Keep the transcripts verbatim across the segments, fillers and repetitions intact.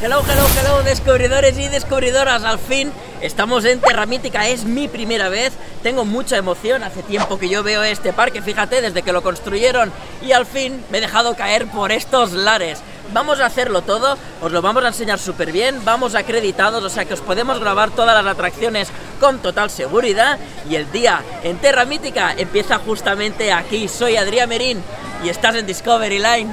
Hello, hello, hello, descubridores y descubridoras, al fin estamos en Terra Mítica, es mi primera vez, tengo mucha emoción, hace tiempo que yo veo este parque, fíjate, desde que lo construyeron, y al fin me he dejado caer por estos lares. Vamos a hacerlo todo, os lo vamos a enseñar súper bien, vamos acreditados, o sea que os podemos grabar todas las atracciones con total seguridad, y el día en Terra Mítica empieza justamente aquí. Soy Adrià Merín y estás en Discovery Line.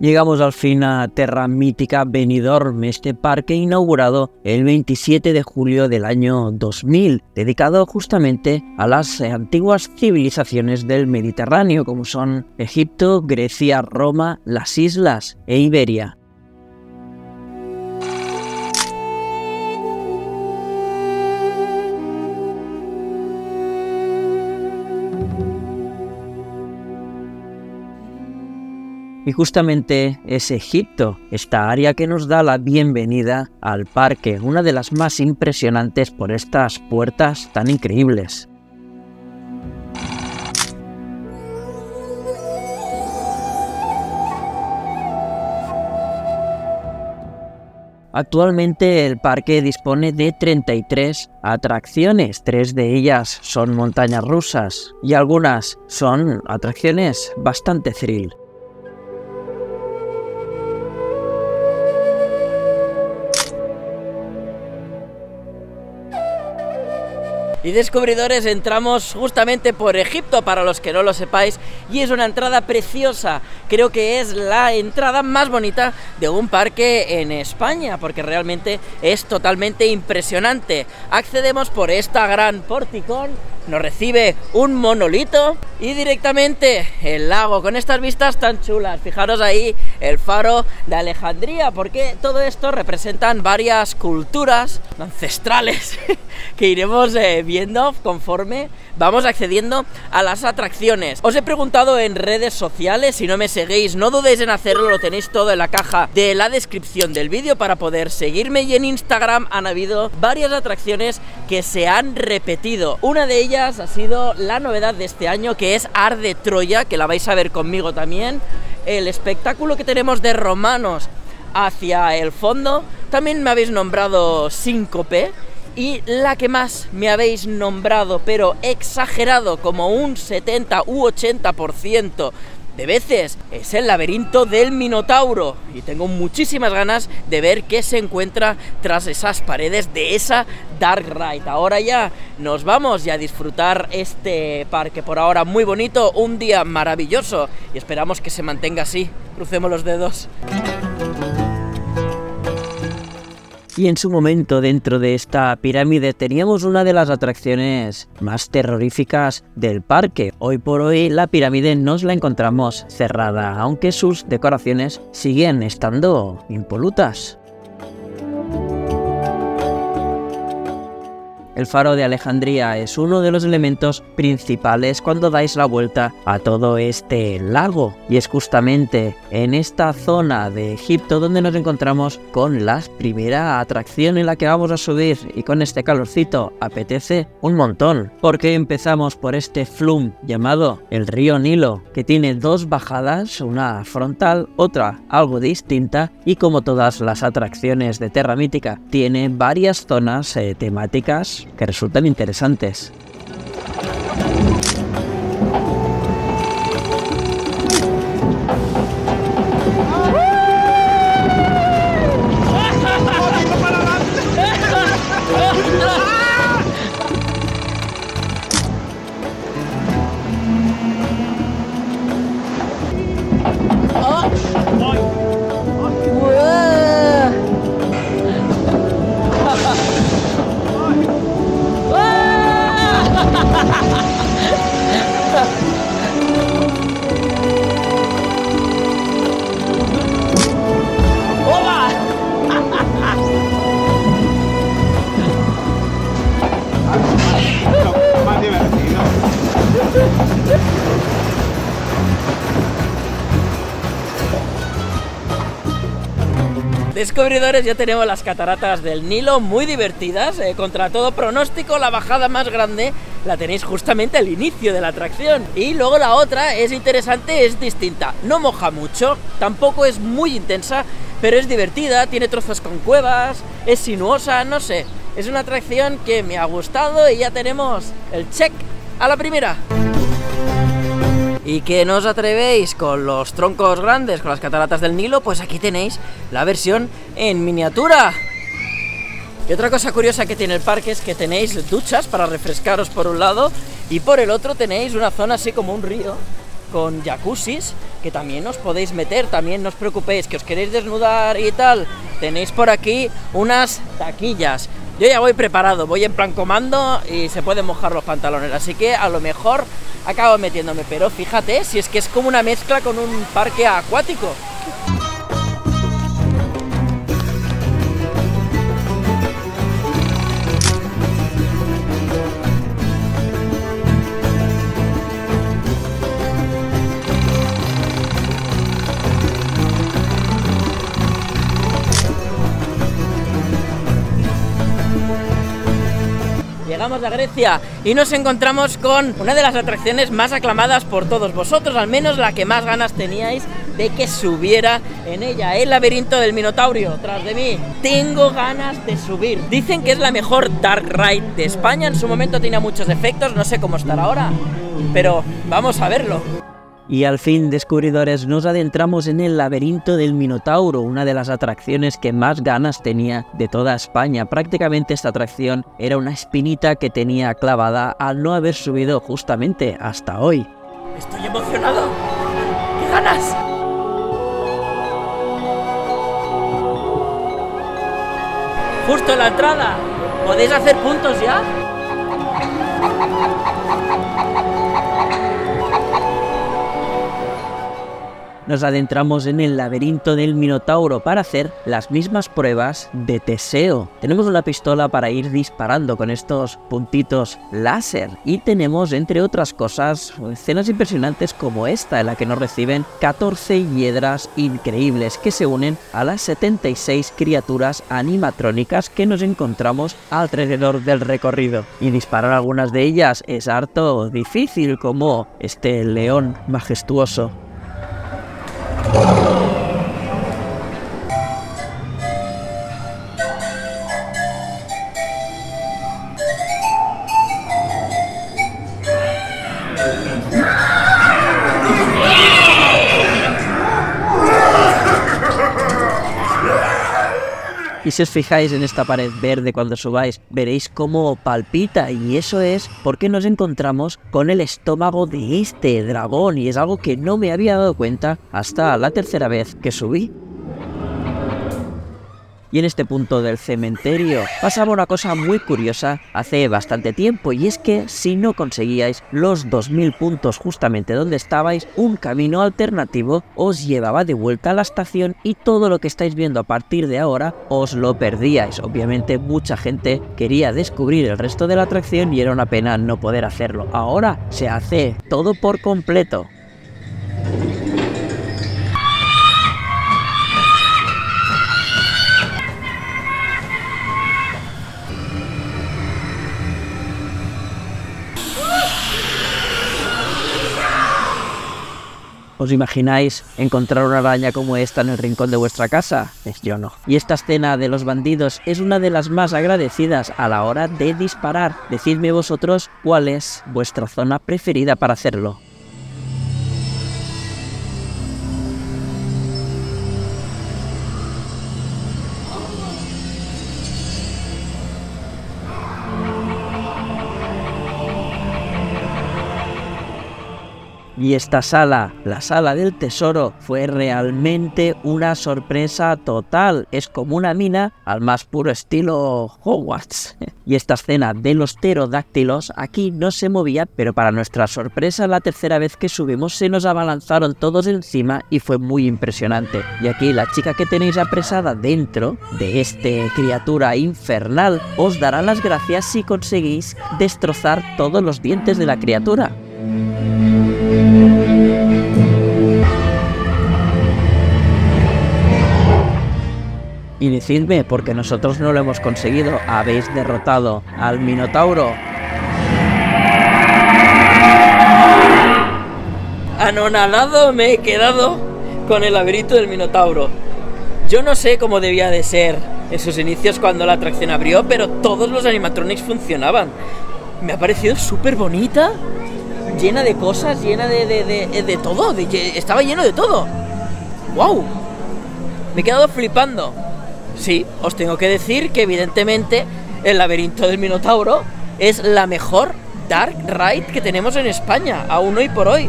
Llegamos al fin a Terra Mítica Benidorm, este parque inaugurado el veintisiete de julio del año dos mil, dedicado justamente a las antiguas civilizaciones del Mediterráneo, como son Egipto, Grecia, Roma, las Islas e Iberia. Y justamente es Egipto, esta área que nos da la bienvenida al parque, una de las más impresionantes por estas puertas tan increíbles. Actualmente el parque dispone de treinta y tres atracciones, tres de ellas son montañas rusas y algunas son atracciones bastante thrill. Y descubridores, entramos justamente por Egipto, para los que no lo sepáis, y es una entrada preciosa. Creo que es la entrada más bonita de un parque en España, porque realmente es totalmente impresionante. Accedemos por esta gran porticón, nos recibe un monolito y directamente el lago, con estas vistas tan chulas. Fijaros ahí el faro de Alejandría, porque todo esto representan varias culturas ancestrales que iremos eh, viendo conforme vamos accediendo a las atracciones. Os he preguntado en redes sociales, si no me seguís no dudéis en hacerlo, lo tenéis todo en la caja de la descripción del vídeo para poder seguirme, y en Instagram han habido varias atracciones que se han repetido. Una de ellas ha sido la novedad de este año, que es Arde Troya, que la vais a ver conmigo también. El espectáculo que tenemos de romanos hacia el fondo. También me habéis nombrado Síncope. Y la que más me habéis nombrado, pero exagerado, como un setenta u ochenta por ciento de veces, es el laberinto del Minotauro, y tengo muchísimas ganas de ver qué se encuentra tras esas paredes de esa Dark Ride. Ahora ya nos vamos ya a disfrutar este parque, por ahora muy bonito, un día maravilloso, y esperamos que se mantenga así, crucemos los dedos. Y en su momento, dentro de esta pirámide, teníamos una de las atracciones más terroríficas del parque. Hoy por hoy la pirámide nos la encontramos cerrada, aunque sus decoraciones siguen estando impolutas. El faro de Alejandría es uno de los elementos principales cuando dais la vuelta a todo este lago, y es justamente en esta zona de Egipto donde nos encontramos con la primera atracción en la que vamos a subir, y con este calorcito apetece un montón, porque empezamos por este flum llamado el Río Nilo, que tiene dos bajadas, una frontal, otra algo distinta, y como todas las atracciones de Terra Mítica tiene varias zonas eh, temáticas que resultan interesantes. Descubridores, ya tenemos las cataratas del Nilo, muy divertidas, eh, contra todo pronóstico. La bajada más grande la tenéis justamente al inicio de la atracción. Y luego la otra es interesante, es distinta, no moja mucho, tampoco es muy intensa, pero es divertida, tiene trozos con cuevas, es sinuosa, no sé. Es una atracción que me ha gustado y ya tenemos el check a la primera. Y que no os atrevéis con los troncos grandes, con las cataratas del Nilo, pues aquí tenéis la versión en miniatura. Y otra cosa curiosa que tiene el parque es que tenéis duchas para refrescaros por un lado, y por el otro tenéis una zona así como un río con jacuzzis, que también os podéis meter. También no os preocupéis, que os queréis desnudar y tal, tenéis por aquí unas taquillas. Yo ya voy preparado, voy en plan comando y se pueden mojar los pantalones, así que a lo mejor acabo metiéndome, pero fíjate, si es que es como una mezcla con un parque acuático. Llegamos a Grecia y nos encontramos con una de las atracciones más aclamadas por todos vosotros, al menos la que más ganas teníais de que subiera en ella, el laberinto del Minotauro. Tras de mí, tengo ganas de subir. Dicen que es la mejor dark ride de España, en su momento tenía muchos defectos, no sé cómo estará ahora, pero vamos a verlo. Y al fin, descubridores, nos adentramos en el laberinto del Minotauro, una de las atracciones que más ganas tenía de toda España. Prácticamente esta atracción era una espinita que tenía clavada al no haber subido justamente hasta hoy. Estoy emocionado. ¡Qué ganas! Justo en la entrada. ¿Podéis hacer puntos ya? Nos adentramos en el laberinto del Minotauro para hacer las mismas pruebas de Teseo. Tenemos una pistola para ir disparando con estos puntitos láser y tenemos, entre otras cosas, escenas impresionantes como esta, en la que nos reciben catorce hiedras increíbles que se unen a las setenta y seis criaturas animatrónicas que nos encontramos alrededor del recorrido. Y disparar algunas de ellas es harto difícil, como este león majestuoso. Y si os fijáis en esta pared verde cuando subáis, veréis cómo palpita, y eso es porque nos encontramos con el estómago de este dragón, y es algo que no me había dado cuenta hasta la tercera vez que subí. Y en este punto del cementerio pasaba una cosa muy curiosa hace bastante tiempo, y es que si no conseguíais los dos mil puntos justamente donde estabais, un camino alternativo os llevaba de vuelta a la estación y todo lo que estáis viendo a partir de ahora os lo perdíais. Obviamente mucha gente quería descubrir el resto de la atracción y era una pena no poder hacerlo. Ahora se hace todo por completo. ¿Os imagináis encontrar una araña como esta en el rincón de vuestra casa? Yo no. Y esta escena de los bandidos es una de las más agradecidas a la hora de disparar. Decidme vosotros cuál es vuestra zona preferida para hacerlo. Y esta sala, la sala del tesoro, fue realmente una sorpresa total. Es como una mina al más puro estilo Hogwarts. Y esta escena de los pterodáctilos aquí no se movía, pero para nuestra sorpresa, la tercera vez que subimos se nos abalanzaron todos encima y fue muy impresionante. Y aquí la chica que tenéis apresada dentro de este criatura infernal os dará las gracias si conseguís destrozar todos los dientes de la criatura. Y decidme, porque nosotros no lo hemos conseguido. Habéis derrotado al Minotauro. Anonadado me he quedado con el laberinto del Minotauro. Yo no sé cómo debía de ser en sus inicios cuando la atracción abrió, pero todos los animatronics funcionaban. Me ha parecido súper bonita, llena de cosas, llena de, de, de, de todo, de, estaba lleno de todo. ¡Wow! Me he quedado flipando. Sí, os tengo que decir que evidentemente el laberinto del Minotauro es la mejor dark ride que tenemos en España, aún hoy por hoy.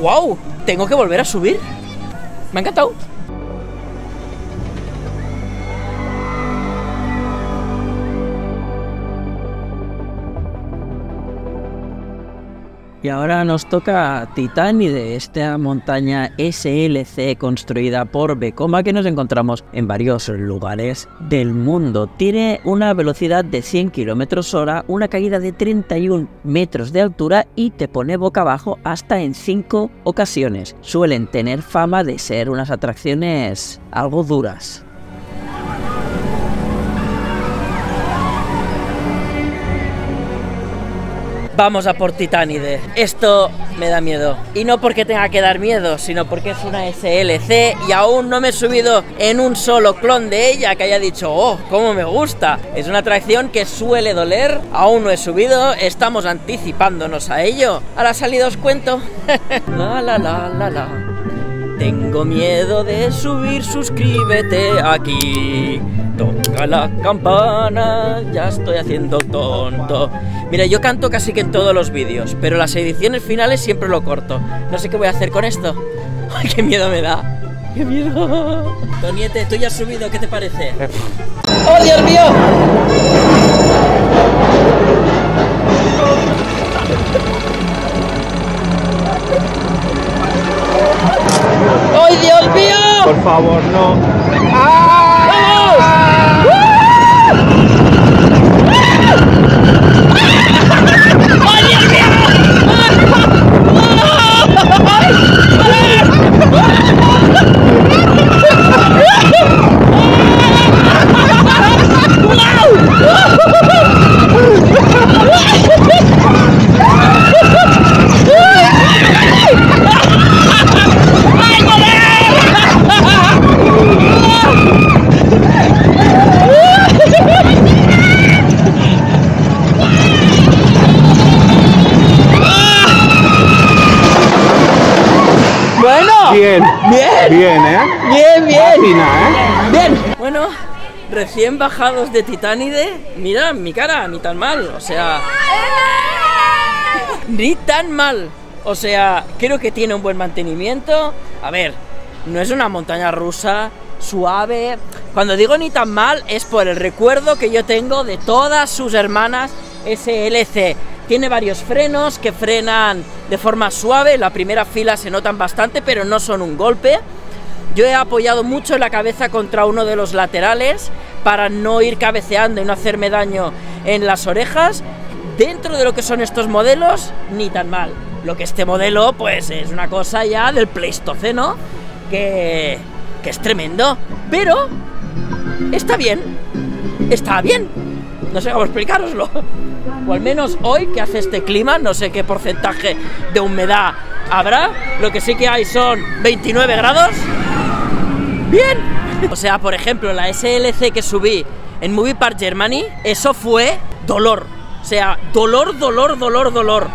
¡Wow! Tengo que volver a subir. Me ha encantado. Y ahora nos toca Titánide, esta montaña S L C construida por Vekoma que nos encontramos en varios lugares del mundo. Tiene una velocidad de cien kilómetros hora, una caída de treinta y un metros de altura y te pone boca abajo hasta en cinco ocasiones. Suelen tener fama de ser unas atracciones algo duras. Vamos a por Titánide. Esto me da miedo. Y no porque tenga que dar miedo, sino porque es una S L C y aún no me he subido en un solo clon de ella que haya dicho, oh, cómo me gusta. Es una atracción que suele doler, aún no he subido, estamos anticipándonos a ello. A la salida os cuento. La, la, la, la, la. Tengo miedo de subir, suscríbete aquí. Toca la campana, ya estoy haciendo tonto. Mira, yo canto casi que en todos los vídeos, pero las ediciones finales siempre lo corto. No sé qué voy a hacer con esto. ¡Ay, qué miedo me da! ¡Qué miedo! Toniete, tú ya has subido, ¿qué te parece? ¡Oh, Dios mío! ¡Ay, Dios mío! Por favor, no. ¡Ah! Bien, bien, bien, ¿eh? Bien, bien. Máquina, ¿eh? Bien. Bueno, recién bajados de Titánide, mira mi cara, ni tan mal, o sea, ni tan mal, o sea, creo que tiene un buen mantenimiento. A ver, no es una montaña rusa, suave. Cuando digo ni tan mal es por el recuerdo que yo tengo de todas sus hermanas S L C. Tiene varios frenos que frenan de forma suave, la primera fila se notan bastante, pero no son un golpe. Yo he apoyado mucho la cabeza contra uno de los laterales para no ir cabeceando y no hacerme daño en las orejas. Dentro de lo que son estos modelos, ni tan mal. Lo que este modelo, pues, es una cosa ya del Pleistoceno, que, que es tremendo. Pero está bien, está bien. No sé cómo explicaroslo. O al menos hoy que hace este clima, no sé qué porcentaje de humedad habrá. Lo que sí que hay son veintinueve grados. Bien. O sea, por ejemplo, la S L C que subí en Movie Park Germany, eso fue dolor. O sea, dolor, dolor, dolor, dolor.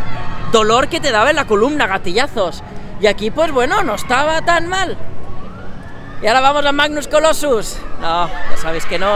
Dolor que te daba en la columna, gatillazos. Y aquí, pues bueno, no estaba tan mal. Y ahora vamos a Magnus Colossus. No, ya sabéis que no.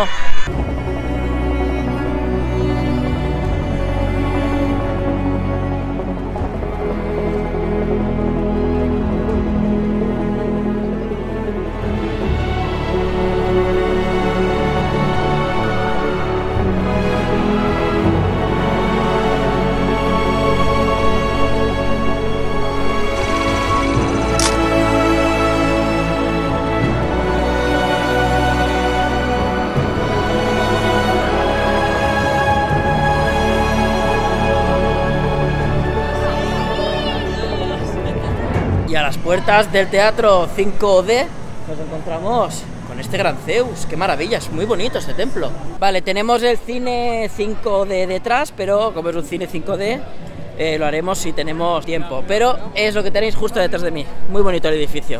Puertas del teatro cinco D Nos encontramos con este gran Zeus. Qué maravilla, es muy bonito este templo. Vale, tenemos el cine cinco D detrás, pero como es un cine cinco D, eh, lo haremos si tenemos tiempo. Pero es lo que tenéis justo detrás de mí. Muy bonito el edificio.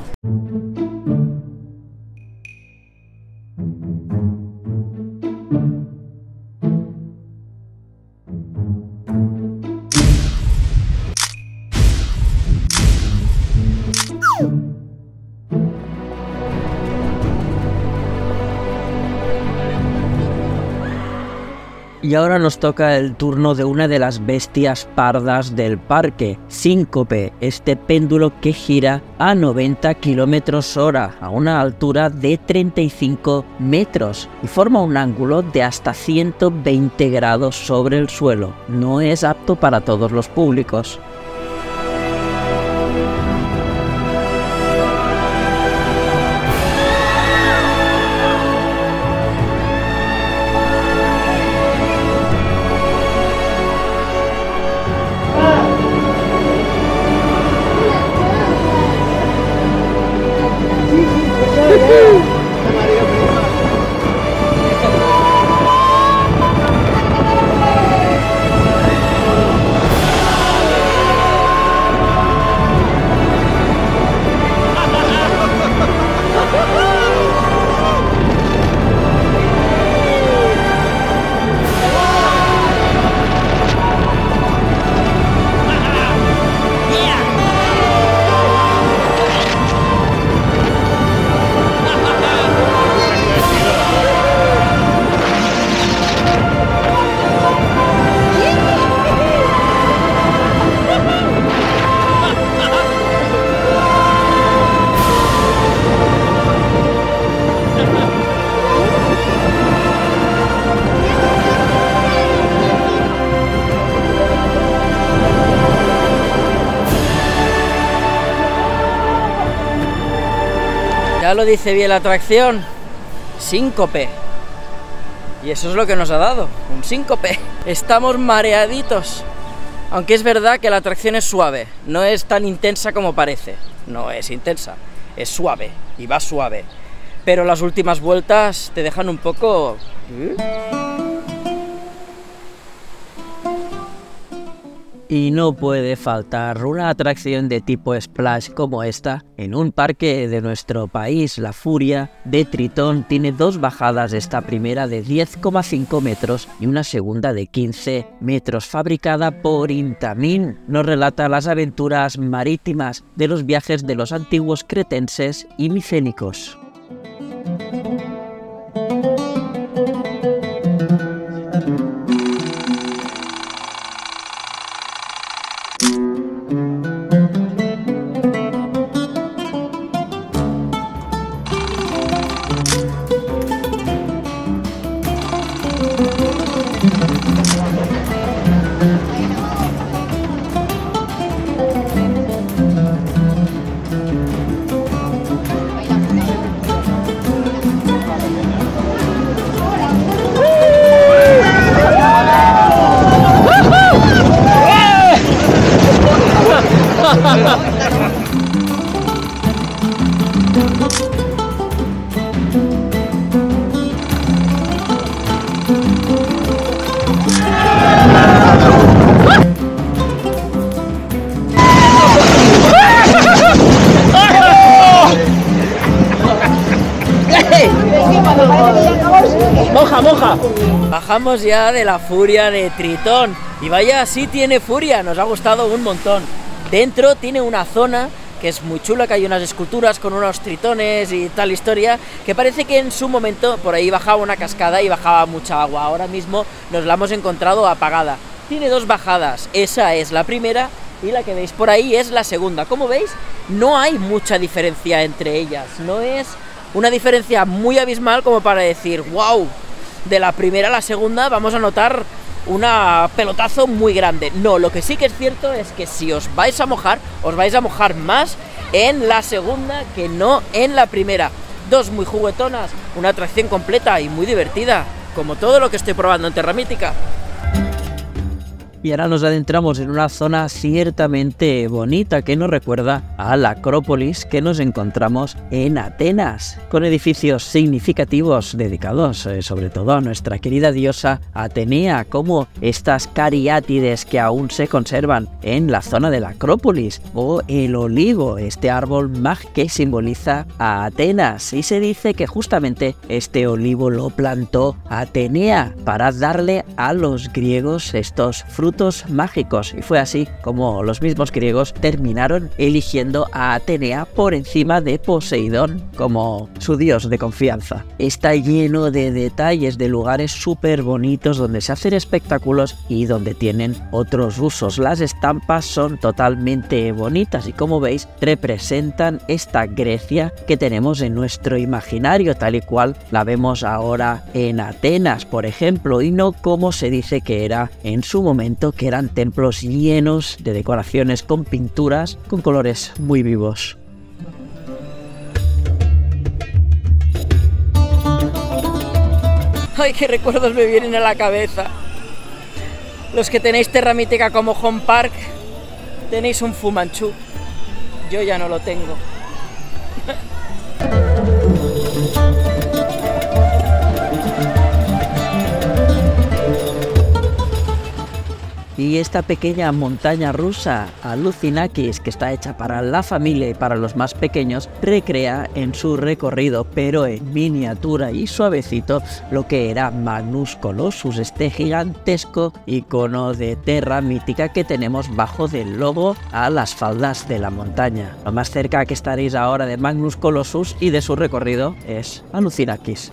Y ahora nos toca el turno de una de las bestias pardas del parque, Síncope, este péndulo que gira a noventa kilómetros hora, a una altura de treinta y cinco metros, y forma un ángulo de hasta ciento veinte grados sobre el suelo. No es apto para todos los públicos. Ya lo dice bien la atracción, síncope, y eso es lo que nos ha dado, un síncope. Estamos mareaditos, aunque es verdad que la atracción es suave, no es tan intensa como parece, no es intensa, es suave y va suave, pero las últimas vueltas te dejan un poco... Y no puede faltar una atracción de tipo splash como esta en un parque de nuestro país. La Furia de Tritón tiene dos bajadas, esta primera de diez coma cinco metros y una segunda de quince metros, fabricada por Intamin. Nos relata las aventuras marítimas de los viajes de los antiguos cretenses y micénicos. Bajamos ya de la Furia de Tritón y vaya, sí tiene furia, nos ha gustado un montón. Dentro tiene una zona que es muy chula, que hay unas esculturas con unos tritones y tal historia, que parece que en su momento por ahí bajaba una cascada y bajaba mucha agua. Ahora mismo nos la hemos encontrado apagada. Tiene dos bajadas, esa es la primera y la que veis por ahí es la segunda. Como veis, no hay mucha diferencia entre ellas, no es una diferencia muy abismal como para decir, wow, de la primera a la segunda vamos a notar una pelotazo muy grande. No, lo que sí que es cierto es que si os vais a mojar, os vais a mojar más en la segunda que no en la primera. Dos muy juguetonas, una atracción completa y muy divertida, como todo lo que estoy probando en Terra Mítica. Y ahora nos adentramos en una zona ciertamente bonita que nos recuerda a la Acrópolis que nos encontramos en Atenas, con edificios significativos dedicados eh, sobre todo a nuestra querida diosa Atenea, como estas cariátides que aún se conservan en la zona de la Acrópolis, o el olivo, este árbol mágico que simboliza a Atenas, y se dice que justamente este olivo lo plantó Atenea para darle a los griegos estos frutos mágicos, y fue así como los mismos griegos terminaron eligiendo a Atenea por encima de Poseidón como su dios de confianza. Está lleno de detalles, de lugares súper bonitos donde se hacen espectáculos y donde tienen otros usos. Las estampas son totalmente bonitas y, como veis, representan esta Grecia que tenemos en nuestro imaginario, tal y cual la vemos ahora en Atenas, por ejemplo, y no como se dice que era en su momento, que eran templos llenos de decoraciones con pinturas con colores muy vivos. ¡Ay, qué recuerdos me vienen a la cabeza! Los que tenéis Terra Mítica como home park, tenéis un Fu Manchú. Yo ya no lo tengo. Y esta pequeña montaña rusa, Alucinakis, que está hecha para la familia y para los más pequeños, recrea en su recorrido, pero en miniatura y suavecito, lo que era Magnus Colossus, este gigantesco icono de Terra Mítica que tenemos bajo del logo a las faldas de la montaña. Lo más cerca que estaréis ahora de Magnus Colossus y de su recorrido es Alucinakis.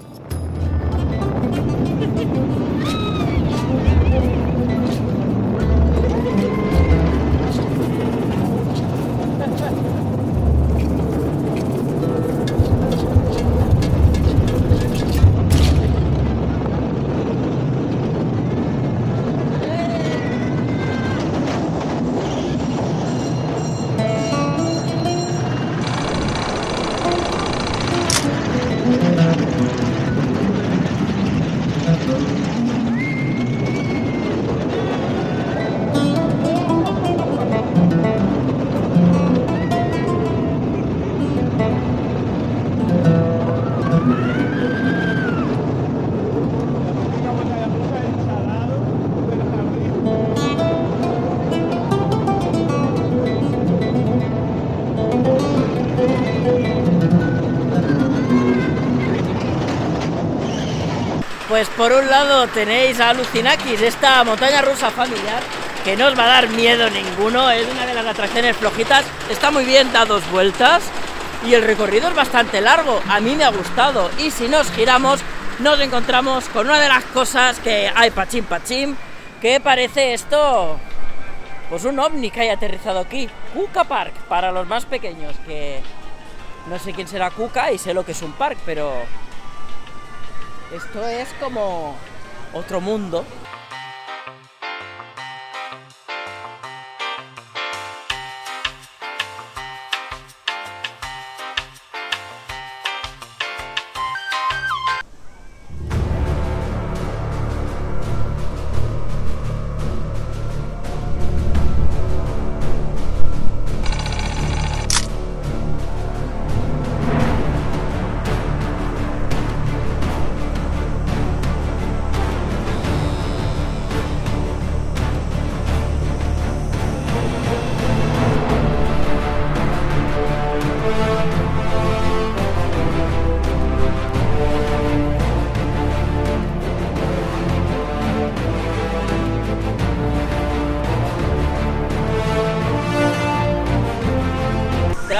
Pues por un lado tenéis a Alucinakis, esta montaña rusa familiar que no os va a dar miedo ninguno, es una de las atracciones flojitas, está muy bien, da dos vueltas y el recorrido es bastante largo, a mí me ha gustado. Y si nos giramos nos encontramos con una de las cosas que hay pachín pachín, que parece esto, pues un ovni que haya aterrizado aquí, Kuka Park, para los más pequeños, que no sé quién será Kuka y sé lo que es un park, pero... esto es como otro mundo.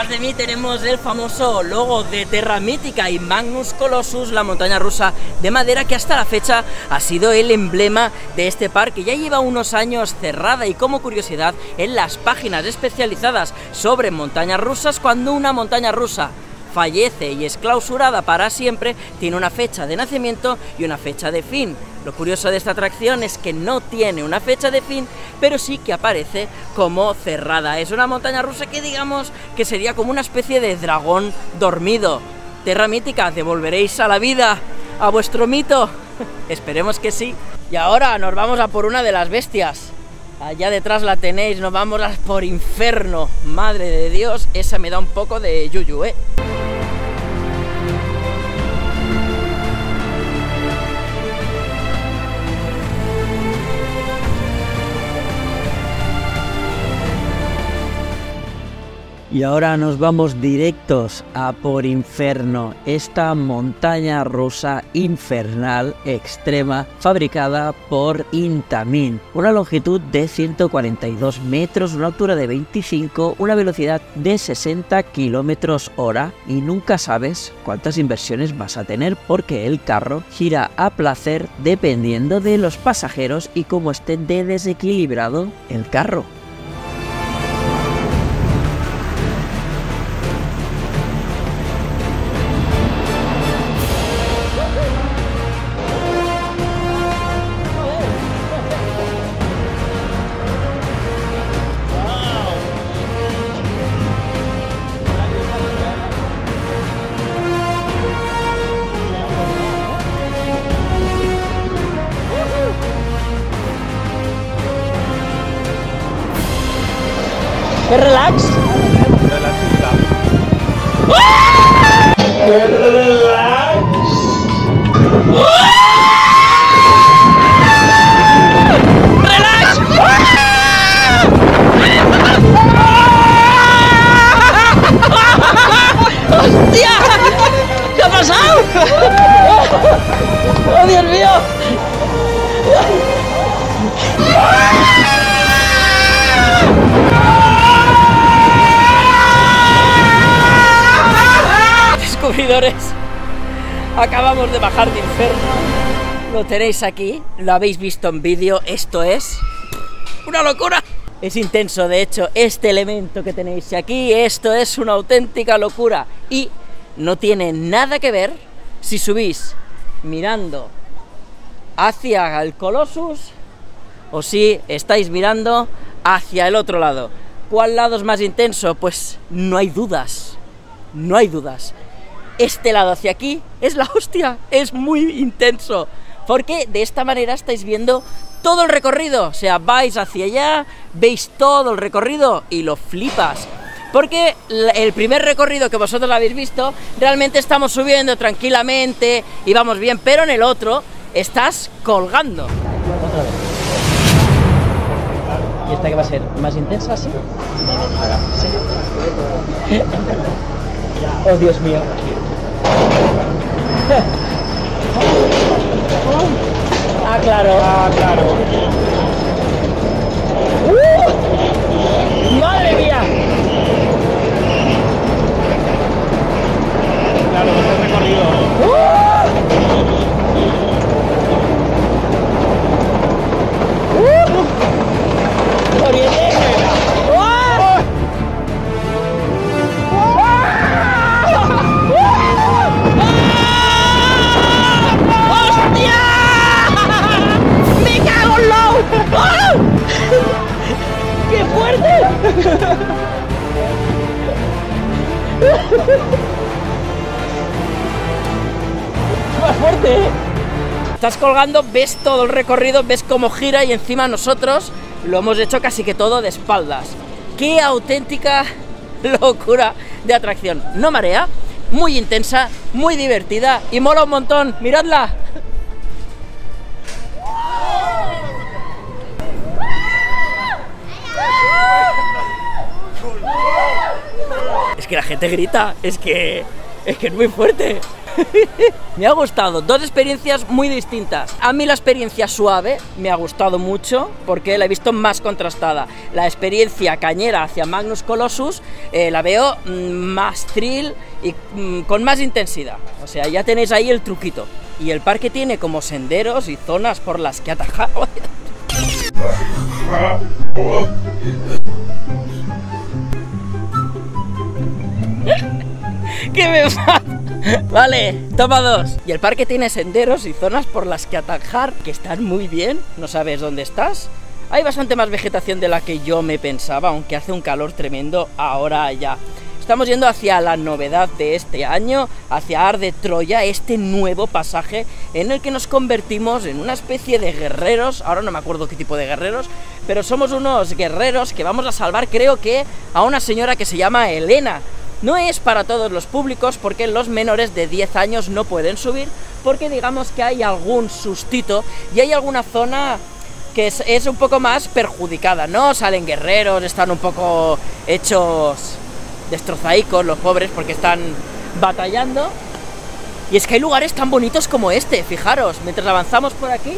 De mí tenemos el famoso logo de Terra Mítica y Magnus Colossus, la montaña rusa de madera que hasta la fecha ha sido el emblema de este parque. Ya lleva unos años cerrada, y como curiosidad, en las páginas especializadas sobre montañas rusas, cuando una montaña rusa fallece y es clausurada para siempre, tiene una fecha de nacimiento y una fecha de fin. Lo curioso de esta atracción es que no tiene una fecha de fin, pero sí que aparece como cerrada. Es una montaña rusa que digamos que sería como una especie de dragón dormido. Terra Mítica, ¿devolveréis a la vida a vuestro mito? Esperemos que sí. Y ahora nos vamos a por una de las bestias, Allá detrás la tenéis, nos vamos por Inferno. Madre de Dios, esa me da un poco de yuyu, ¿eh? Y ahora nos vamos directos a por Inferno, esta montaña rusa infernal extrema fabricada por Intamin. Una longitud de ciento cuarenta y dos metros, una altura de veinticinco, una velocidad de sesenta kilómetros hora y nunca sabes cuántas inversiones vas a tener porque el carro gira a placer dependiendo de los pasajeros y cómo esté de desequilibrado el carro. ¡Qué relax! ¡Qué relax! ¡Relax! ¡Hostia! ¿Qué ha pasado? ¡Oh, Dios mío! Acabamos de bajar de Inferno, lo tenéis aquí, lo habéis visto en vídeo, esto es una locura. Es intenso, de hecho, este elemento que tenéis aquí, esto es una auténtica locura y no tiene nada que ver si subís mirando hacia el Colossus o si estáis mirando hacia el otro lado. ¿Cuál lado es más intenso? Pues no hay dudas, no hay dudas. Este lado hacia aquí es la hostia, es muy intenso, porque de esta manera estáis viendo todo el recorrido, o sea, vais hacia allá, veis todo el recorrido y lo flipas, porque el primer recorrido que vosotros lo habéis visto, realmente estamos subiendo tranquilamente y vamos bien, pero en el otro estás colgando. Otra vez. ¿Y esta que va a ser más intensa, sí? Sí. Oh, Dios mío. Ah, claro. Ah, claro. ¡Uh! ¡Madre mía! Claro, que está recorrido. ¡Uh! ¡Uh! ¡Oriente! ¡Qué fuerte! ¡Más fuerte! Estás colgando, ves todo el recorrido, ves cómo gira y encima nosotros lo hemos hecho casi que todo de espaldas. ¡Qué auténtica locura de atracción! No marea, muy intensa, muy divertida y mola un montón. ¡Miradla! Es que la gente grita, es que es que es muy fuerte. Me ha gustado, dos experiencias muy distintas. A mí la experiencia suave me ha gustado mucho porque la he visto más contrastada. La experiencia cañera hacia Magnus Colossus eh, la veo más thrill y mm, con más intensidad. O sea, ya tenéis ahí el truquito. Y el parque tiene como senderos y zonas por las que atajar. ¡Qué me va! Vale, toma dos. Y el parque tiene senderos y zonas por las que atajar, que están muy bien. No sabes dónde estás. Hay bastante más vegetación de la que yo me pensaba, aunque hace un calor tremendo ahora ya. Estamos yendo hacia la novedad de este año, hacia Arde Troya, este nuevo pasaje en el que nos convertimos en una especie de guerreros, ahora no me acuerdo qué tipo de guerreros, pero somos unos guerreros que vamos a salvar, creo que, a una señora que se llama Elena. No es para todos los públicos porque los menores de diez años no pueden subir, porque digamos que hay algún sustito y hay alguna zona que es, es un poco más perjudicada, ¿no? Salen guerreros, están un poco hechos destrozaicos los pobres porque están batallando. Y es que hay lugares tan bonitos como este, fijaros, mientras avanzamos por aquí,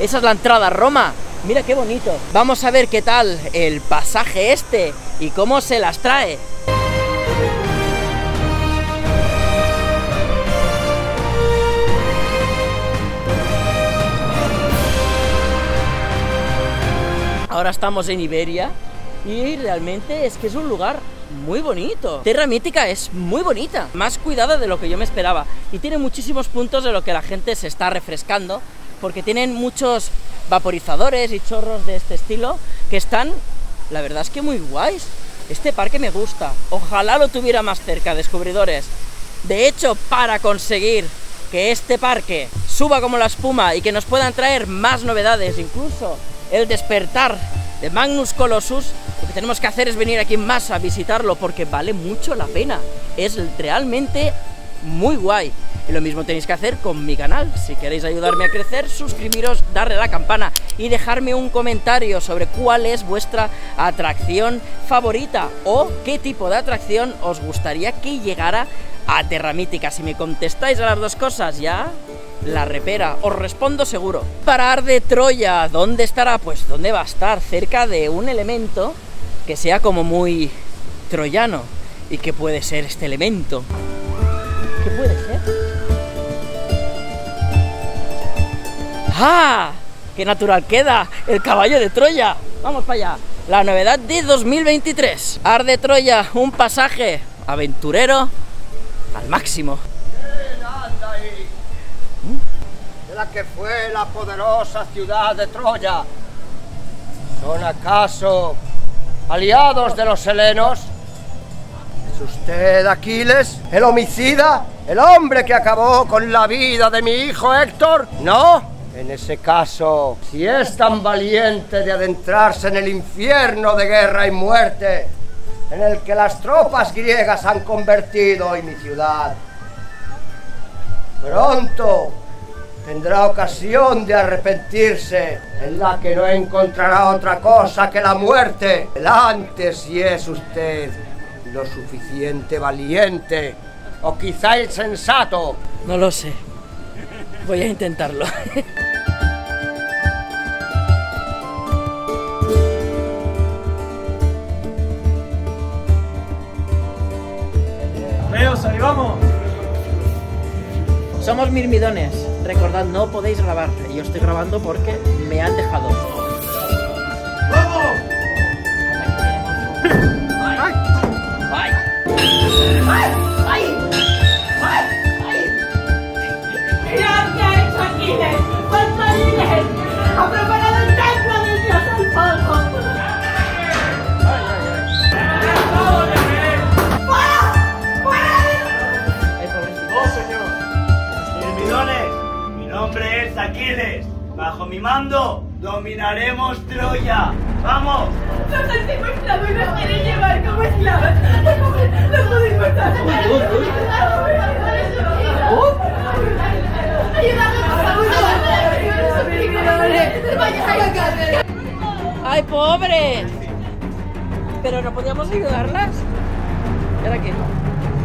esa es la entrada a Roma, mira qué bonito. Vamos a ver qué tal el pasaje este y cómo se las trae. Ahora estamos en Iberia y realmente es que es un lugar muy bonito. Terra Mítica es muy bonita, más cuidada de lo que yo me esperaba y tiene muchísimos puntos de lo que la gente se está refrescando porque tienen muchos vaporizadores y chorros de este estilo que están, la verdad es que muy guays. Este parque me gusta, ojalá lo tuviera más cerca, descubridores. De hecho, para conseguir que este parque suba como la espuma y que nos puedan traer más novedades, incluso el despertar de Magnus Colossus, lo que tenemos que hacer es venir aquí en masa a visitarlo porque vale mucho la pena, es realmente muy guay. Y lo mismo tenéis que hacer con mi canal, si queréis ayudarme a crecer, suscribiros, darle a la campana y dejarme un comentario sobre cuál es vuestra atracción favorita o qué tipo de atracción os gustaría que llegara a Terra Mítica. Si me contestáis a las dos cosas ya... la repera, os respondo seguro. Para Arde Troya, ¿dónde estará? Pues ¿dónde va a estar? Cerca de un elemento que sea como muy troyano. ¿Y qué puede ser este elemento? ¿Qué puede ser? ¡Ah! ¡Qué natural queda! ¡El caballo de Troya! ¡Vamos para allá! La novedad de dos mil veintitrés. Arde Troya, un pasaje aventurero al máximo. La que fue la poderosa ciudad de Troya. ¿Son acaso aliados de los helenos? ¿Es usted Aquiles, el homicida, el hombre que acabó con la vida de mi hijo Héctor? ¿No? En ese caso, si es tan valiente de adentrarse en el infierno de guerra y muerte, en el que las tropas griegas han convertido hoy mi ciudad, pronto tendrá ocasión de arrepentirse, en la que no encontrará otra cosa que la muerte. Delante, si es usted lo suficiente valiente, o quizá insensato. No lo sé. Voy a intentarlo. ¡Reos, ahí vamos! Somos mirmidones. Recordad, no podéis grabar. Yo estoy grabando porque me han dejado. ¡Vamos! ¡Ay! ¡Ay! ¡Ay! ¡Ay! ¡Ay! ¡Mirad qué ha hecho Aquiles! ¡Cuánto Aquiles! ¡Ha preparado el templo del dios al polvo! Aquiles, bajo mi mando dominaremos Troya. ¡Vamos! ¡Nos han secuestrado y nos quieren llevar como esclavos! ¡Los judíos están! ¡Ay, pobre! Pero no podíamos ayudarlas. ¿Y ahora qué?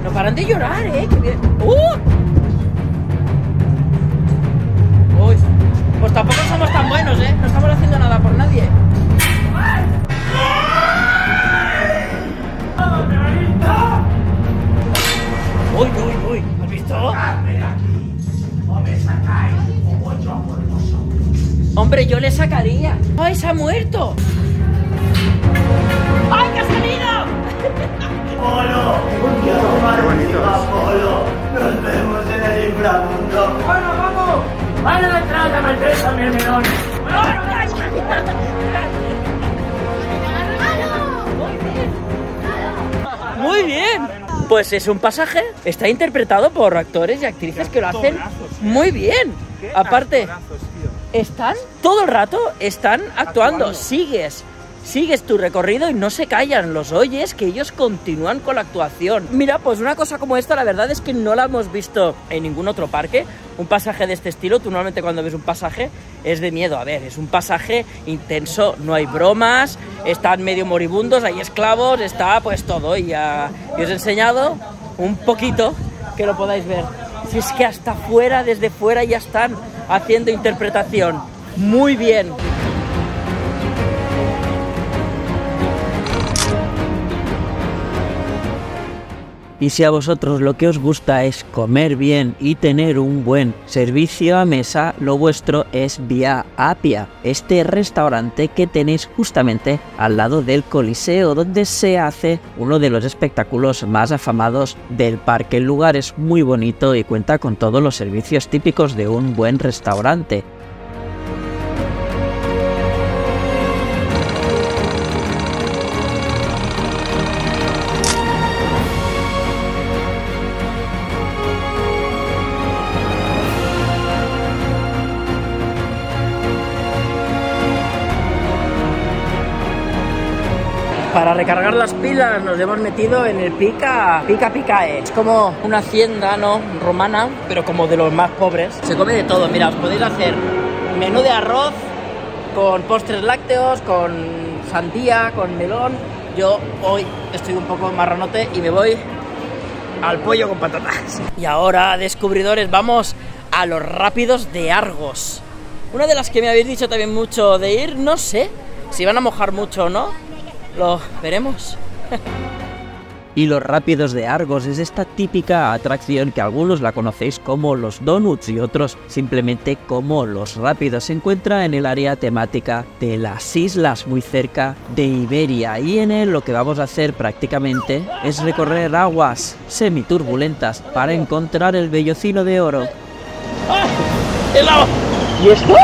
No paran de llorar, ¿eh? ¡Uh! Uy, pues tampoco somos tan buenos, ¿eh? No estamos haciendo nada por nadie. Uy, uy, uy, ¿has visto? Hombre, yo le sacaría. ¡Ay, se ha muerto! ¡Ay, que ha salido! ¡Polo! ¡Un día romántico, Polo! ¡Nos vemos en el inframundo! ¡Bueno, vamos! ¡Vale la entrada, maldita, mi hermano! ¡Muy muy bien. Pues es un pasaje, está interpretado por actores y actrices que lo hacen muy bien. Aparte, están todo el rato, están actuando, sigues. Sigues tu recorrido y no se callan, los oyes, que ellos continúan con la actuación. Mira, pues una cosa como esta, la verdad es que no la hemos visto en ningún otro parque. Un pasaje de este estilo, tú normalmente cuando ves un pasaje es de miedo. A ver, es un pasaje intenso, no hay bromas, están medio moribundos, hay esclavos, está pues todo. Y ya os he enseñado un poquito, que lo podáis ver. Si es que hasta fuera, desde fuera ya están haciendo interpretación. Muy bien. Y si a vosotros lo que os gusta es comer bien y tener un buen servicio a mesa, lo vuestro es Via Apia, este restaurante que tenéis justamente al lado del Coliseo, donde se hace uno de los espectáculos más afamados del parque. El lugar es muy bonito y cuenta con todos los servicios típicos de un buen restaurante. Para recargar las pilas nos hemos metido en el pica, pica picae. Es como una hacienda, ¿no?, romana, pero como de los más pobres. Se come de todo. Mira, os podéis hacer menú de arroz con postres lácteos, con sandía, con melón. Yo hoy estoy un poco marranote y me voy al pollo con patatas. Y ahora, descubridores, vamos a los Rápidos de Argos. Una de las que me habéis dicho también mucho de ir, no sé si van a mojar mucho o no. Lo veremos. Y los Rápidos de Argos es esta típica atracción que algunos la conocéis como los donuts y otros simplemente como los rápidos. Se encuentra en el área temática de las islas, muy cerca de Iberia, y en él lo que vamos a hacer prácticamente es recorrer aguas semiturbulentas para encontrar el vellocino de oro. ¡Ah! ¡El agua! ¿Y esto?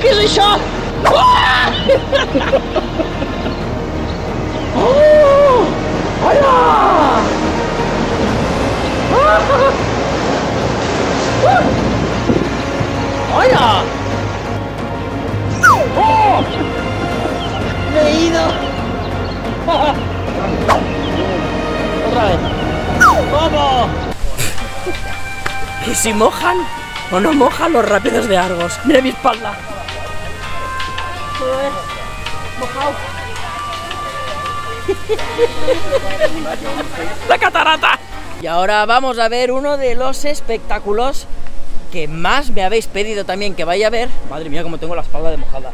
¿Qué soy yo? ¡Ah! ¡Oh! ¡Hola! ¡Ah! ¡Hola! ¡Oh! ¡Me he ido! ¡Otra vez! ¡Vamos! ¿Y si mojan? ¿O no mojan los Rápidos de Argos? ¡Mira mi espalda! Todo es mojado. ¡La catarata! Y ahora vamos a ver uno de los espectáculos que más me habéis pedido también que vaya a ver. Madre mía, como tengo la espalda de mojada.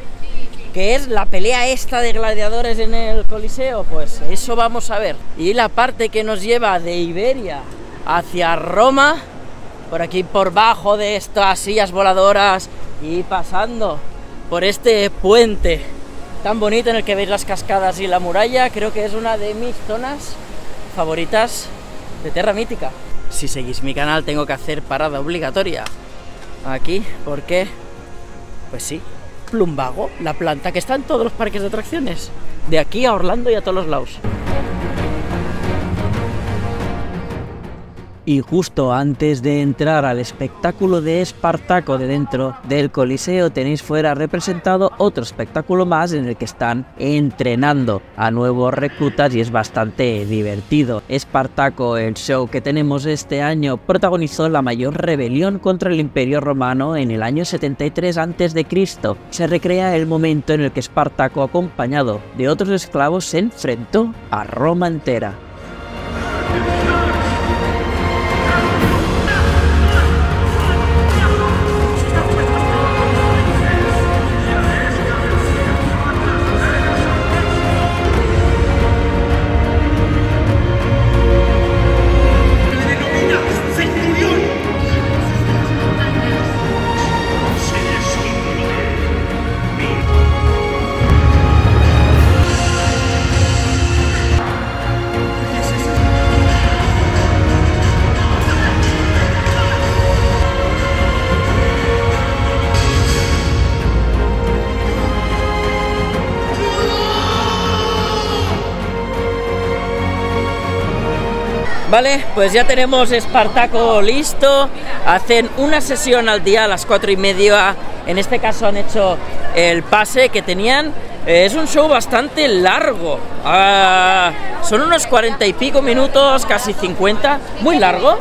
Que es la pelea esta de gladiadores en el Coliseo. Pues eso vamos a ver. Y la parte que nos lleva de Iberia hacia Roma, por aquí, por bajo de estas sillas voladoras y pasando por este puente tan bonito en el que veis las cascadas y la muralla, creo que es una de mis zonas favoritas de Terra Mítica. Si seguís mi canal tengo que hacer parada obligatoria aquí porque, pues sí, plumbago, la planta que está en todos los parques de atracciones, de aquí a Orlando y a todos los lados. Y justo antes de entrar al espectáculo de Espartaco de dentro del Coliseo tenéis fuera representado otro espectáculo más en el que están entrenando a nuevos reclutas y es bastante divertido. Espartaco, el show que tenemos este año, protagonizó la mayor rebelión contra el Imperio Romano en el año setenta y tres antes de Cristo Se recrea el momento en el que Espartaco, acompañado de otros esclavos, se enfrentó a Roma entera. Vale, pues ya tenemos Espartaco listo. Hacen una sesión al día a las cuatro y media. En este caso han hecho el pase que tenían. Eh, es un show bastante largo. Ah, son unos cuarenta y pico minutos, casi cincuenta. Muy largo.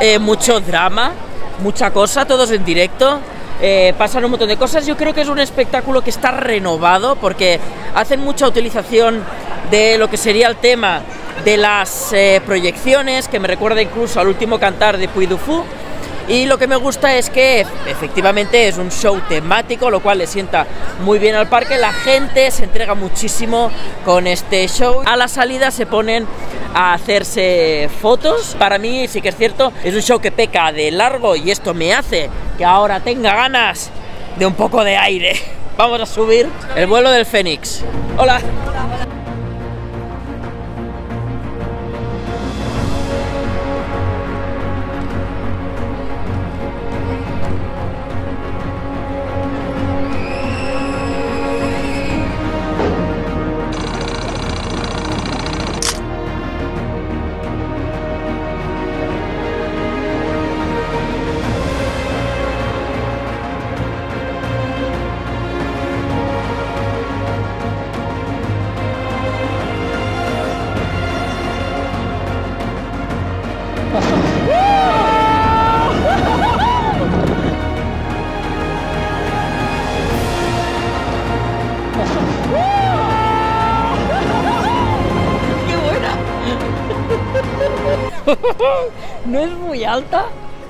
Eh, mucho drama, mucha cosa, todos en directo. Eh, pasan un montón de cosas. Yo creo que es un espectáculo que está renovado porque hacen mucha utilización de lo que sería el tema de las eh, proyecciones, que me recuerda incluso al último cantar de Puy du Fou, y lo que me gusta es que efectivamente es un show temático, lo cual le sienta muy bien al parque. La gente se entrega muchísimo con este show. A la salida se ponen a hacerse fotos. Para mí sí que es cierto, es un show que peca de largo, y esto me hace que ahora tenga ganas de un poco de aire. Vamos a subir el vuelo del Fénix. Hola. No es muy alta,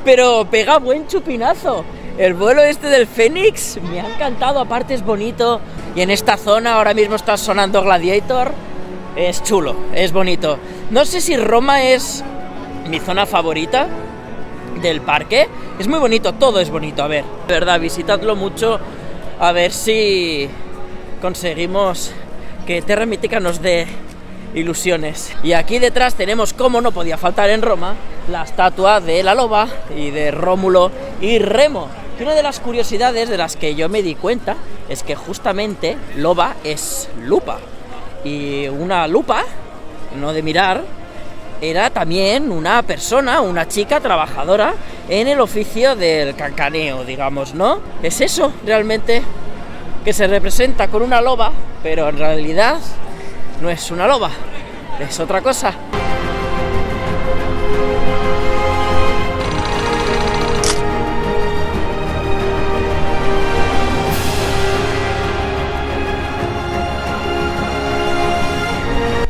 pero pega buen chupinazo. El vuelo este del Fénix me ha encantado, aparte es bonito. Y en esta zona ahora mismo está sonando Gladiator. Es chulo, es bonito. No sé si Roma es mi zona favorita del parque. Es muy bonito, todo es bonito. A ver, de verdad, visitadlo mucho. A ver si conseguimos que Terra Mítica nos dé ilusiones. Y aquí detrás tenemos, como no podía faltar en Roma, la estatua de la loba y de Rómulo y Remo. Y una de las curiosidades de las que yo me di cuenta es que justamente loba es lupa, y una lupa, no de mirar, era también una persona, una chica trabajadora en el oficio del cancaneo, digamos, ¿no? Es eso realmente, que se representa con una loba, pero en realidad no es una loba, es otra cosa.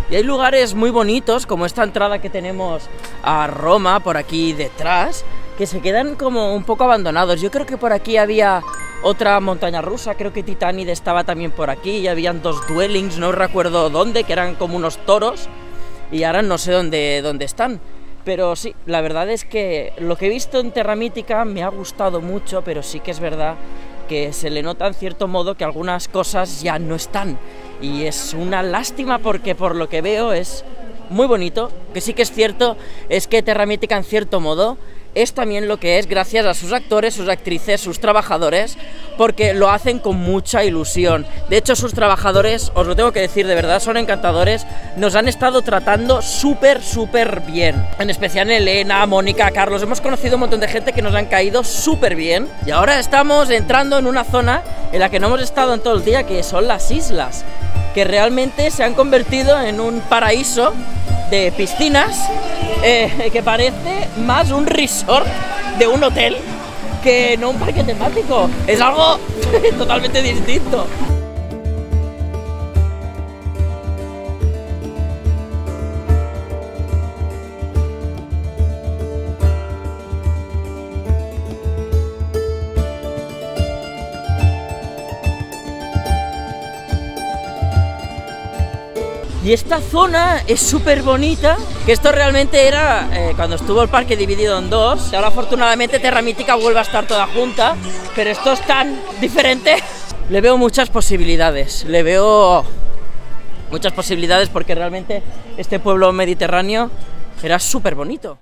Y hay lugares muy bonitos, como esta entrada que tenemos a Roma por aquí detrás, que se quedan como un poco abandonados. Yo creo que por aquí había otra montaña rusa, creo que Titánide estaba también por aquí, y habían dos dwellings, no recuerdo dónde, que eran como unos toros, y ahora no sé dónde, dónde están. Pero sí, la verdad es que lo que he visto en Terra Mítica me ha gustado mucho, pero sí que es verdad que se le nota en cierto modo que algunas cosas ya no están, y es una lástima porque por lo que veo es muy bonito. Que sí que es cierto es que Terra Mítica en cierto modo es también lo que es gracias a sus actores, sus actrices, sus trabajadores, porque lo hacen con mucha ilusión. De hecho, sus trabajadores, os lo tengo que decir, de verdad son encantadores, nos han estado tratando súper, súper bien. En especial Elena, Mónica, Carlos, hemos conocido un montón de gente que nos han caído súper bien. Y ahora estamos entrando en una zona en la que no hemos estado en todo el día, que son las islas, que realmente se han convertido en un paraíso de piscinas, eh, que parece más un resort de un hotel que no un parque temático. Es algo totalmente distinto. Y esta zona es súper bonita, que esto realmente era eh, cuando estuvo el parque dividido en dos. Ahora afortunadamente Terra Mítica vuelve a estar toda junta, pero esto es tan diferente. Le veo muchas posibilidades, le veo muchas posibilidades porque realmente este pueblo mediterráneo era súper bonito.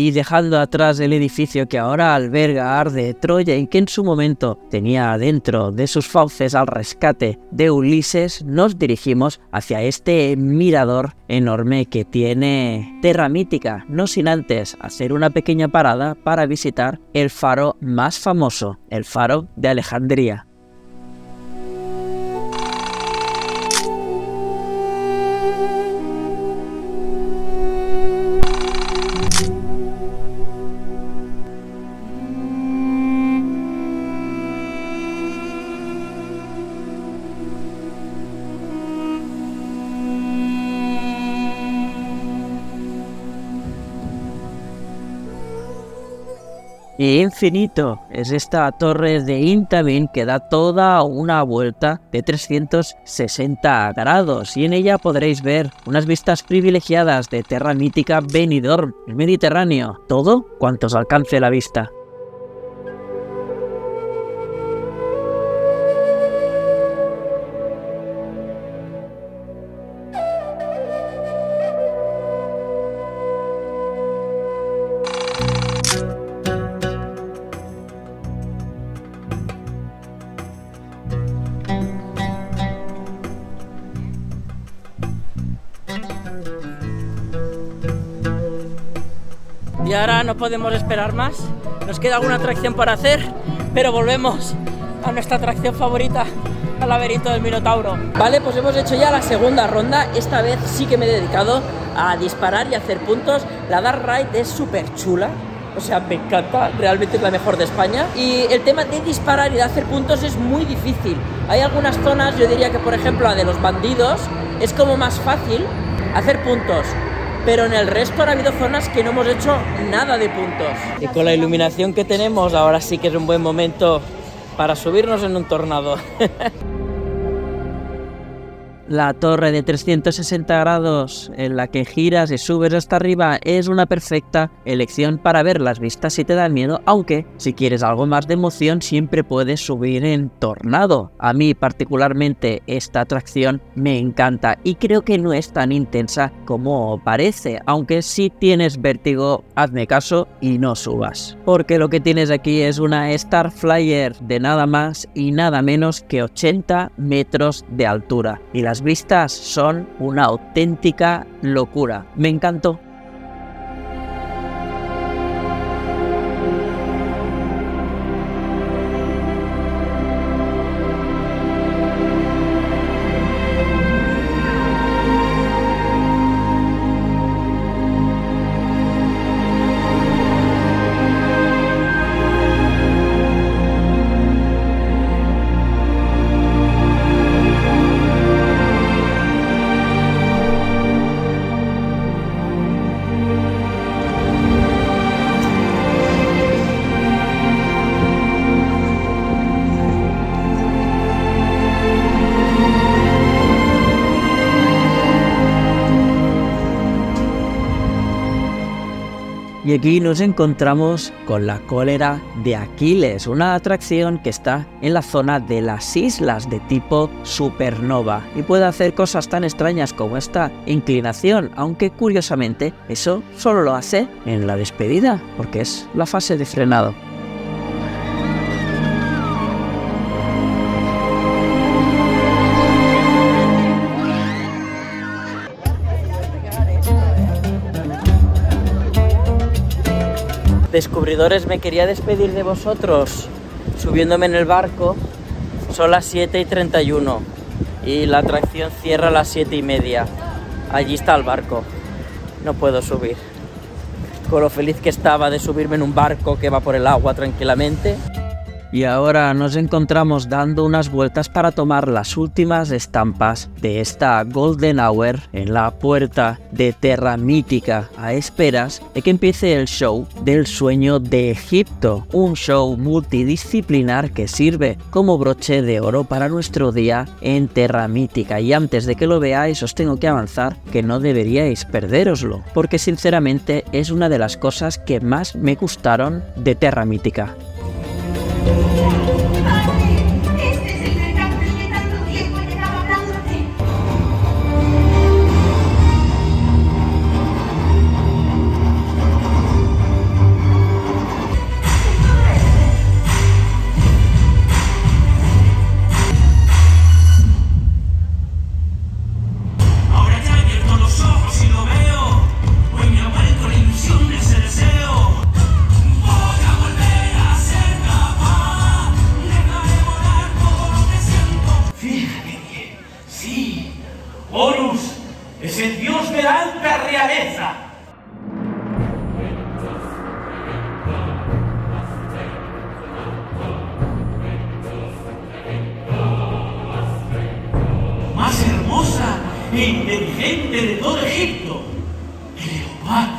y dejando atrás el edificio que ahora alberga Arde Troya y que en su momento tenía dentro de sus fauces al rescate de Ulises, nos dirigimos hacia este mirador enorme que tiene Terra Mítica, no sin antes hacer una pequeña parada para visitar el faro más famoso, el faro de Alejandría. Infinnito es esta torre de Intamin que da toda una vuelta de trescientos sesenta grados y en ella podréis ver unas vistas privilegiadas de Terra Mítica, Benidorm, el Mediterráneo, todo cuanto os alcance la vista. Y ahora no podemos esperar más, nos queda alguna atracción para hacer, pero volvemos a nuestra atracción favorita, al laberinto del Minotauro. Vale, pues hemos hecho ya la segunda ronda, esta vez sí que me he dedicado a disparar y a hacer puntos. La Dark Ride es súper chula, o sea, me encanta, realmente es la mejor de España. Y el tema de disparar y de hacer puntos es muy difícil. Hay algunas zonas, yo diría que por ejemplo la de los bandidos, es como más fácil hacer puntos. Pero en el resto ha habido zonas que no hemos hecho nada de puntos. Y con la iluminación que tenemos, ahora sí que es un buen momento para subirnos en un tornado. La torre de trescientos sesenta grados en la que giras y subes hasta arriba es una perfecta elección para ver las vistas si te dan miedo, aunque si quieres algo más de emoción siempre puedes subir en tornado. A mí particularmente esta atracción me encanta y creo que no es tan intensa como parece, aunque si tienes vértigo hazme caso y no subas. Porque lo que tienes aquí es una Star Flyer de nada más y nada menos que ochenta metros de altura y las vistas son una auténtica locura. Me encantó. Y aquí nos encontramos con la Cólera de Aquiles, una atracción que está en la zona de las islas de tipo Supernova y puede hacer cosas tan extrañas como esta inclinación, aunque curiosamente eso solo lo hace en la despedida, porque es la fase de frenado. Descubridores, me quería despedir de vosotros subiéndome en el barco. Son las siete y treinta y uno y la atracción cierra a las siete y media. Allí está el barco, no puedo subir. Con lo feliz que estaba de subirme en un barco que va por el agua tranquilamente. Y ahora nos encontramos dando unas vueltas para tomar las últimas estampas de esta Golden Hour en la puerta de Terra Mítica, a esperas de que empiece el show del Sueño de Egipto, un show multidisciplinar que sirve como broche de oro para nuestro día en Terra Mítica. Y antes de que lo veáis os tengo que avanzar que no deberíais perderoslo, porque sinceramente es una de las cosas que más me gustaron de Terra Mítica. e inteligente de todo Egipto, Cleopatra.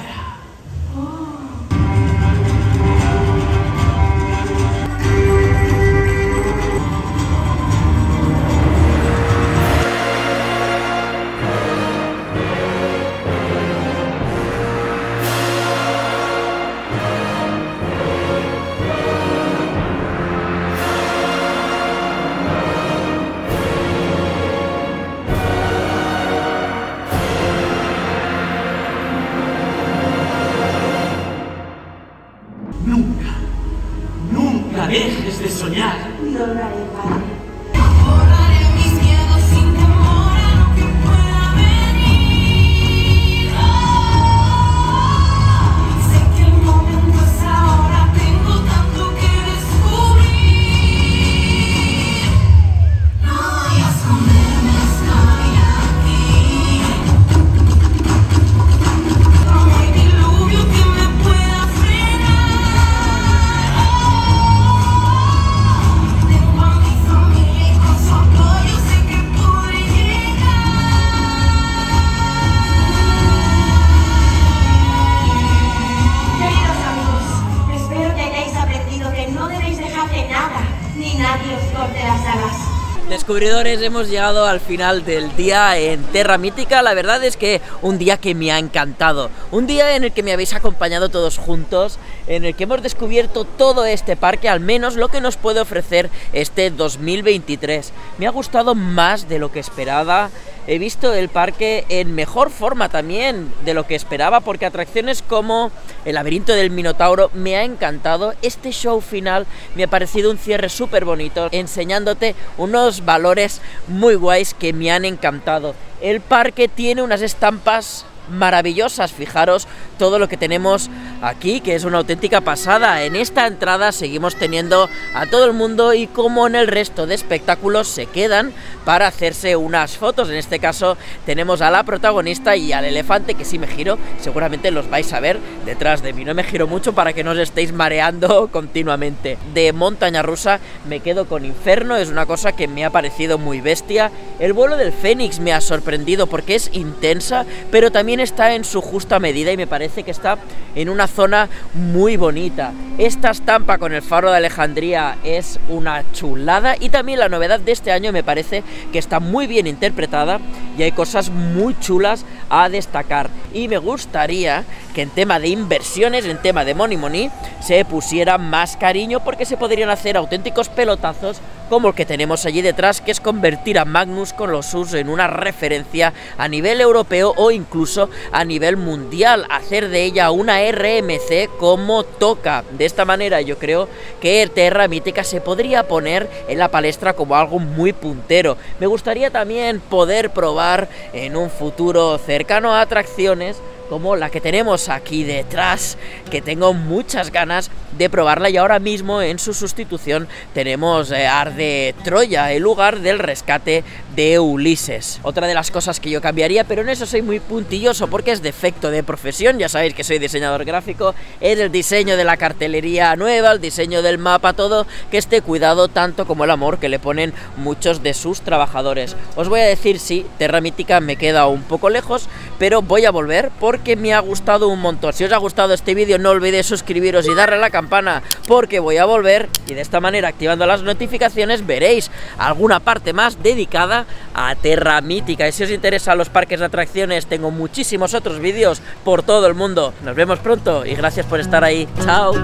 Descubridores, hemos llegado al final del día en Terra Mítica. La verdad es que un día que me ha encantado, un día en el que me habéis acompañado todos juntos, en el que hemos descubierto todo este parque, al menos lo que nos puede ofrecer este dos mil veintitrés. Me ha gustado más de lo que esperaba, he visto el parque en mejor forma también de lo que esperaba, porque atracciones como el laberinto del Minotauro me ha encantado, este show final me ha parecido un cierre súper bonito, enseñándote unos valores valores muy guays que me han encantado. El parque tiene unas estampas maravillosas, fijaros todo lo que tenemos aquí, que es una auténtica pasada. En esta entrada seguimos teniendo a todo el mundo y como en el resto de espectáculos se quedan para hacerse unas fotos. En este caso tenemos a la protagonista y al elefante, que si me giro seguramente los vais a ver detrás de mí. No me giro mucho para que no os estéis mareando continuamente. De montaña rusa me quedo con Inferno, es una cosa que me ha parecido muy bestia. El vuelo del Fénix me ha sorprendido porque es intensa, pero también está en su justa medida y me parece que está en una zona muy bonita. Esta estampa con el faro de Alejandría es una chulada y también la novedad de este año me parece que está muy bien interpretada y hay cosas muy chulas a destacar. Y me gustaría que en tema de inversiones, en tema de money money, se pusiera más cariño porque se podrían hacer auténticos pelotazos como el que tenemos allí detrás, que es convertir a Magnus Colossus en una referencia a nivel europeo o incluso a nivel mundial, hacer de ella una R M C como toca. De esta manera yo creo que Terra Mítica se podría poner en la palestra como algo muy puntero. Me gustaría también poder probar en un futuro cercano a atracciones como la que tenemos aquí detrás, que tengo muchas ganas de probarla, y ahora mismo en su sustitución tenemos eh, Arde Troya, el lugar del rescate de Ulises. Otra de las cosas que yo cambiaría, pero en eso soy muy puntilloso porque es defecto de profesión, ya sabéis que soy diseñador gráfico, es el diseño de la cartelería nueva, el diseño del mapa, todo que esté cuidado tanto como el amor que le ponen muchos de sus trabajadores. Os voy a decir, sí, Terra Mítica me queda un poco lejos, pero voy a volver porque que me ha gustado un montón. Si os ha gustado este vídeo no olvidéis suscribiros y darle a la campana porque voy a volver, y de esta manera, activando las notificaciones, veréis alguna parte más dedicada a Terra Mítica. Y si os interesan los parques de atracciones, tengo muchísimos otros vídeos por todo el mundo. Nos vemos pronto y gracias por estar ahí. Chao.